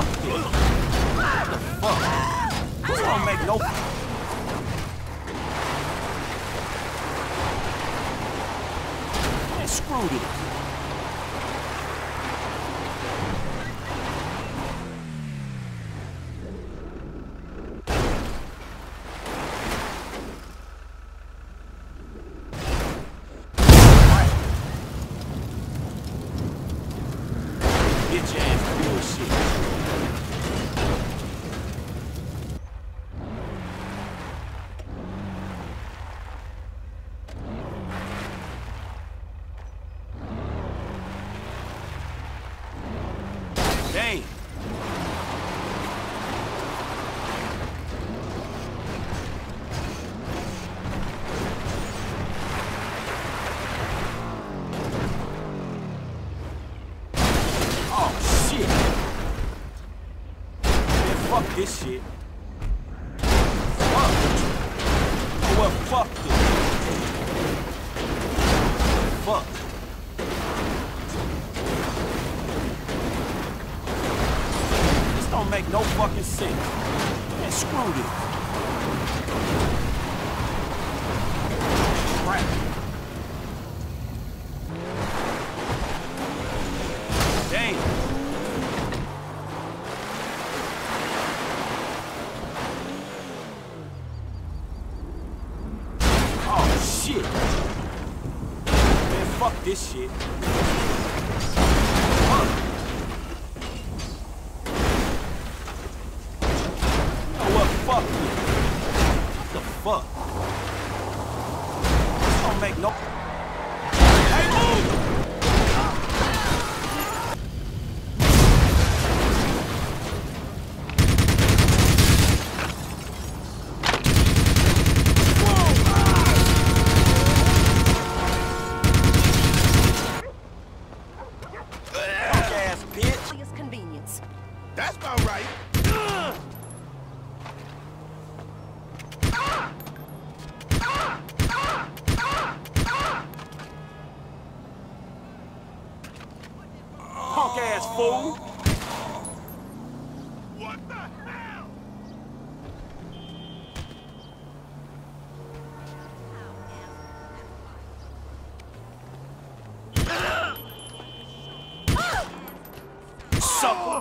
fuck, dude? What the fuck? This don't make no... Man, screw this. Fuck this shit. Fuck. Oh well, fuck this. Fuck. This don't make no fucking sense. Man, screw this. Crap. Damn. Shit. Man, fuck this shit. Fuck. Oh well, fuck you. What the fuck? This don't make no... Hey, that's about right. Punk ass fool. What the hell? Sucker.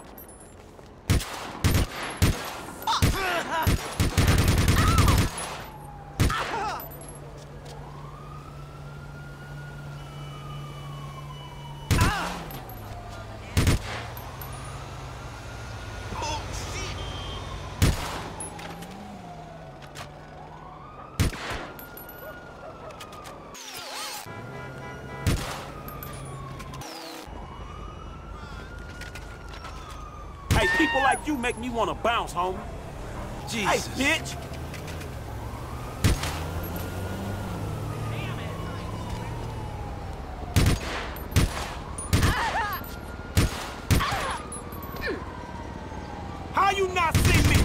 Hey, people like you make me want to bounce, homie. Jesus. Hey, bitch! How you not see me?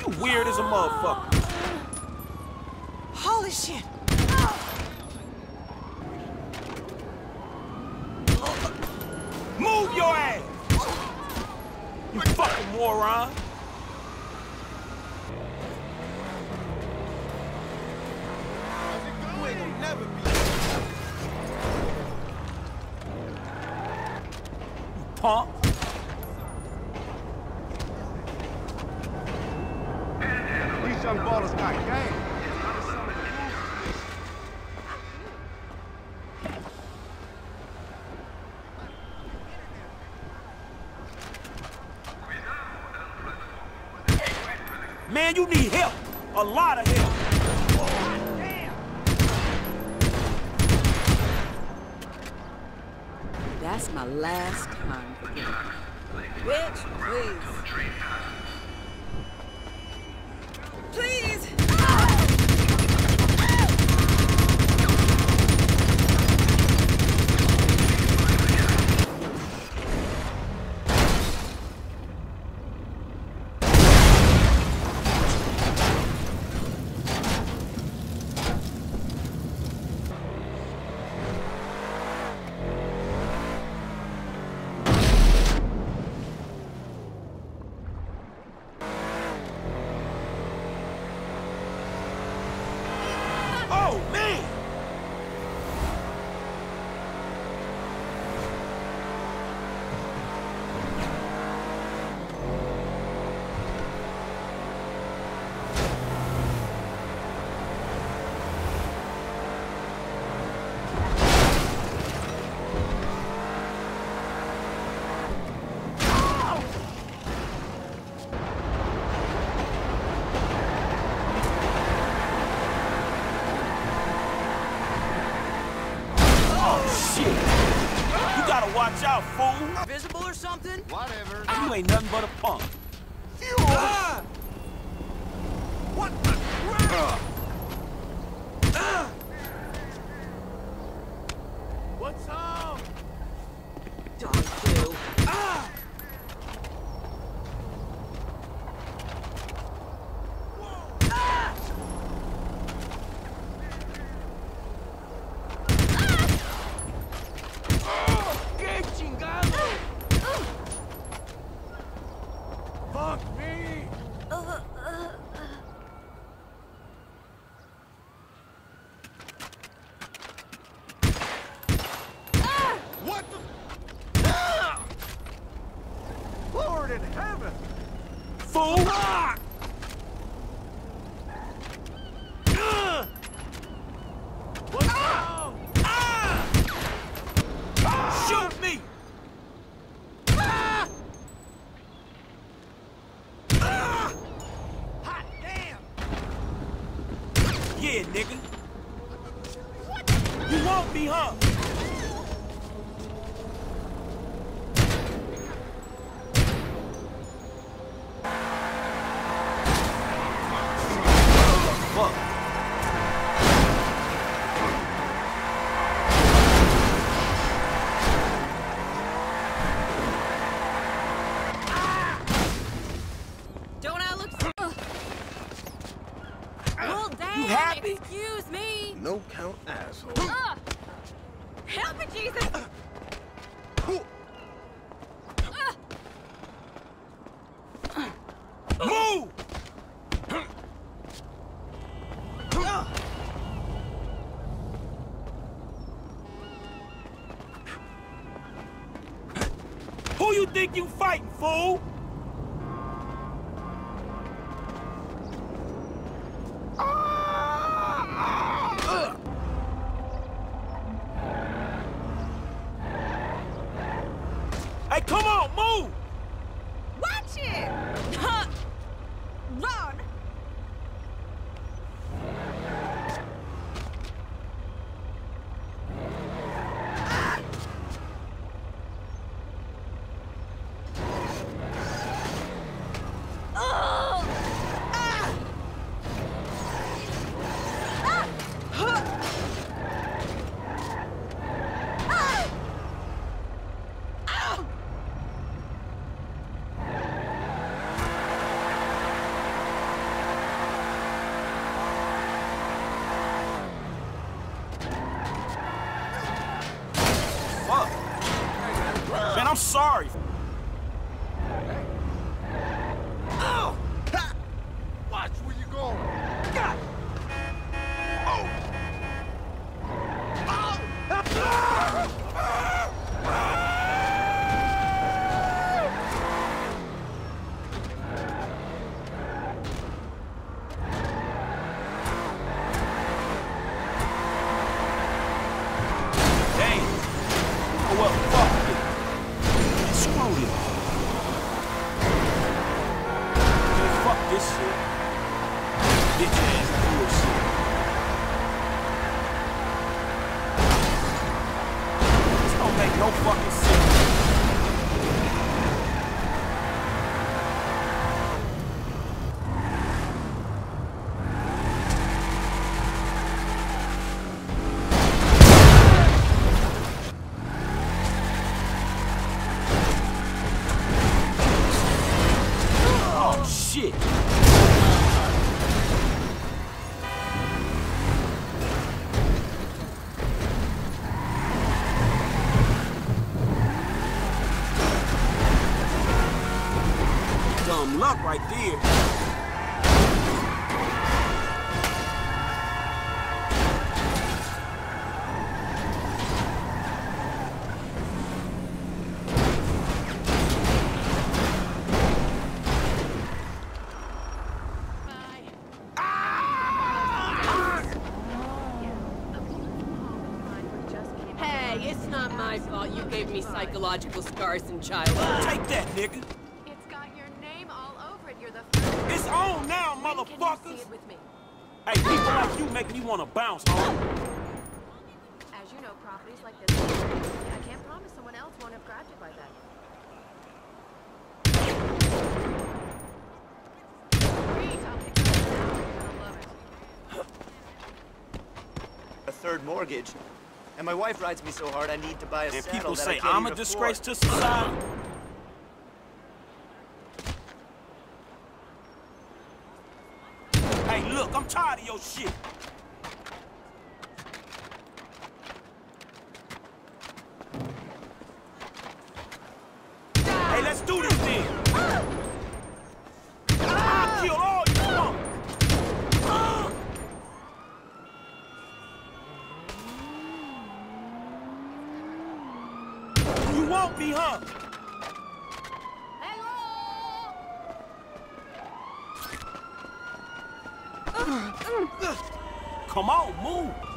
You weird as a motherfucker. Holy shit. Move your ass! You fucking moron! You ain't gonna never be... You punk! These young ballers got game. Man, you need help. A lot of help. Oh, damn. That's my last time again. Bitch, please. Please. Go, me! Watch out, fool! Visible or something? Whatever. You ain't nothing but a punk. You! Ah! What the crap? What's up? Don't you? Ah! In heaven! Fool! Ah! What's ah! Ah! Ah! Shoot me! Ah! Ah! Hot damn! Yeah, nigga. What? You won't be, huh? Happy? Excuse me. No count, asshole. Help me, Jesus. Move! Who you think you fighting, fool? Hey, come on, move! Watch it! Huh! Run! Ah! Oh! Ah! Ah! Huh! I'm sorry. Ow! Ha! Watch where you going. God! Oh! Oh! Dang! Oh, well, fuck. Fuck this shit. Bitch ass bullshit. This don't make no fucking sense. Shit! Dumb luck right there. It's not my fault you gave me psychological scars in childhood. Take that, nigga! It's got your name all over it. You're the first. It's on now, motherfuckers! Can you see it with me? Hey, people like you make me want to bounce, homie. As you know, properties like this, I can't promise someone else won't have grabbed it by that. A third mortgage, and my wife rides me so hard I need to buy a saddle. People say I'm a disgrace to society. Hey, look, I'm tired of your shit. Hey, let's do this thing. I'll kill all you punk. You won't be, huh? Hello! Come on, move!